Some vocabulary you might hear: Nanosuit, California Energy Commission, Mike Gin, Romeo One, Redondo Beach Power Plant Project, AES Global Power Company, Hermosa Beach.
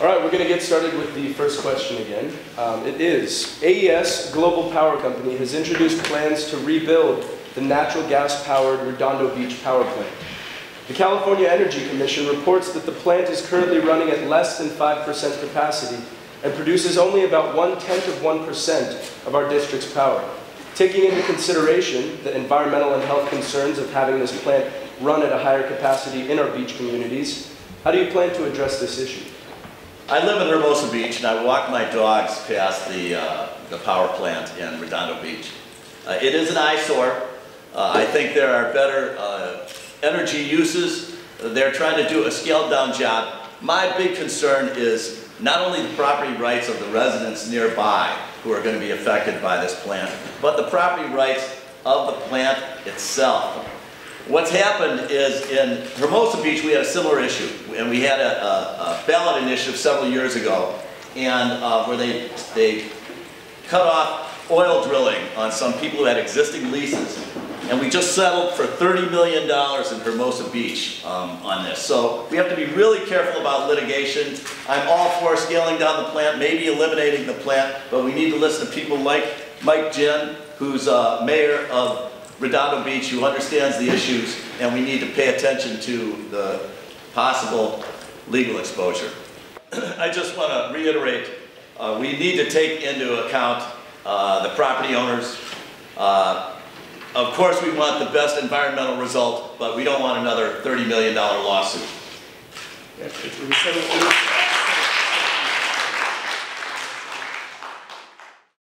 All right, we're going to get started with the first question again. It is, AES Global Power Company has introduced plans to rebuild the natural gas-powered Redondo Beach Power Plant. The California Energy Commission reports that the plant is currently running at less than 5% capacity and produces only about 0.1% of our district's power. Taking into consideration the environmental and health concerns of having this plant run at a higher capacity in our beach communities, how do you plan to address this issue? I live in Hermosa Beach, and I walk my dogs past the power plant in Redondo Beach. It is an eyesore. I think there are better energy uses. They're trying to do a scaled-down job. My big concern is not only the property rights of the residents nearby who are going to be affected by this plant, but the property rights of the plant itself. What's happened is, in Hermosa Beach, we had a similar issue, and we had a ballot initiative several years ago, and where they cut off oil drilling on some people who had existing leases, and we just settled for $30 million in Hermosa Beach on this. So we have to be really careful about litigation. I'm all for scaling down the plant, maybe eliminating the plant, but we need to listen to people like Mike Gin, who's mayor of Redondo Beach, who understands the issues, and we need to pay attention to the possible legal exposure. I just want to reiterate, we need to take into account the property owners. Of course we want the best environmental result, but we don't want another $30 million lawsuit.